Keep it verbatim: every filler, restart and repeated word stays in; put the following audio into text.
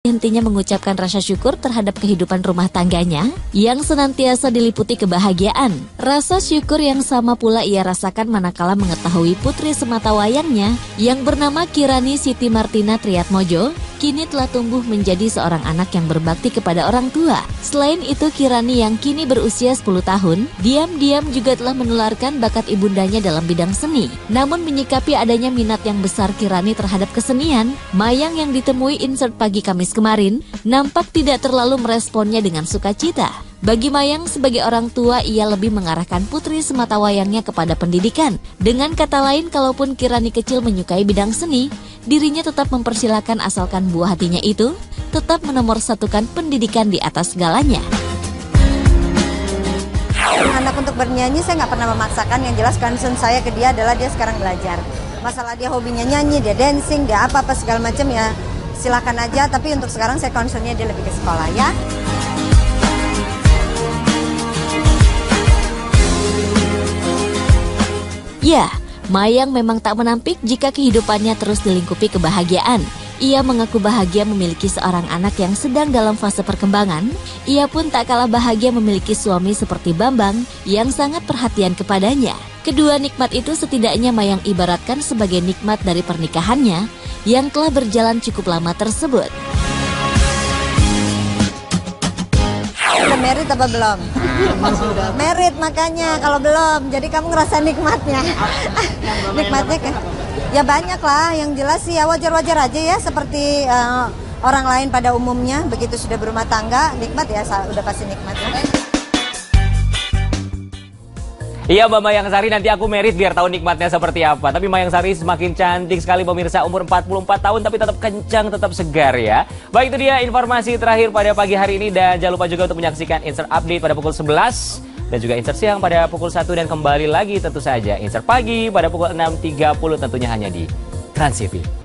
Hentinya mengucapkan rasa syukur terhadap kehidupan rumah tangganya yang senantiasa diliputi kebahagiaan. Rasa syukur yang sama pula ia rasakan manakala mengetahui putri sematawayangnya yang bernama Kirani Siti Martina Triatmojo kini telah tumbuh menjadi seorang anak yang berbakti kepada orang tua. Selain itu, Kirani yang kini berusia sepuluh tahun, diam-diam juga telah menularkan bakat ibundanya dalam bidang seni. Namun menyikapi adanya minat yang besar Kirani terhadap kesenian, Mayang yang ditemui Insert pagi Kamis kemarin nampak tidak terlalu meresponnya dengan sukacita. Bagi Mayang sebagai orang tua, ia lebih mengarahkan putri sematawayangnya kepada pendidikan. Dengan kata lain, kalaupun Kirani kecil menyukai bidang seni, dirinya tetap mempersilahkan asalkan buah hatinya itu tetap menomorsatukan pendidikan di atas segalanya. Anak untuk bernyanyi saya nggak pernah memaksakan, yang jelas concern saya ke dia adalah dia sekarang belajar. Masalah dia hobinya nyanyi, dia dancing, dia apa-apa segala macam ya silakan aja, tapi untuk sekarang saya concernnya dia lebih ke sekolah ya. Ya, Mayang memang tak menampik jika kehidupannya terus dilingkupi kebahagiaan. Ia mengaku bahagia memiliki seorang anak yang sedang dalam fase perkembangan. Ia pun tak kalah bahagia memiliki suami seperti Bambang yang sangat perhatian kepadanya. Kedua nikmat itu setidaknya Mayang ibaratkan sebagai nikmat dari pernikahannya yang telah berjalan cukup lama tersebut. Merit apa belum? Merit, makanya kalau belum, jadi kamu ngerasa nikmatnya. Nikmatnya kan? Ya banyak lah, yang jelas sih ya wajar-wajar aja ya, seperti uh, orang lain pada umumnya. Begitu sudah berumah tangga, nikmat ya, udah pasti nikmat. Iya, Mbak Mayangsari, nanti aku merit biar tahu nikmatnya seperti apa. Tapi Mayangsari semakin cantik sekali pemirsa, umur empat puluh empat tahun tapi tetap kencang, tetap segar ya. Baik, itu dia informasi terakhir pada pagi hari ini, dan jangan lupa juga untuk menyaksikan Insert Update pada pukul sebelas dan juga Insert Siang pada pukul satu, dan kembali lagi tentu saja Insert Pagi pada pukul enam tiga puluh tentunya hanya di TransTV.